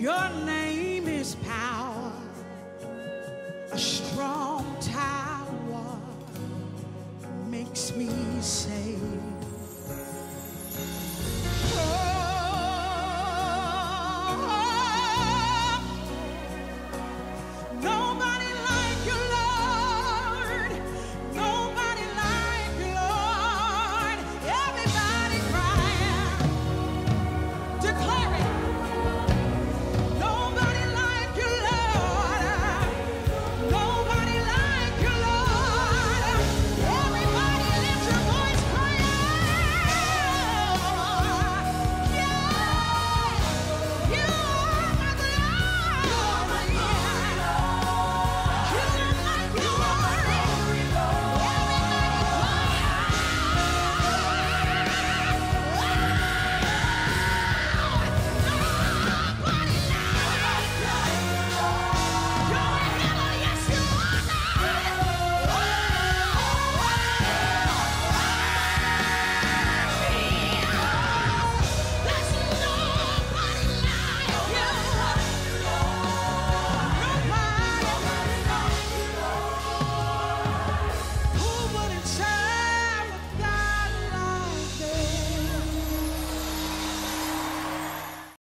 Your name is power.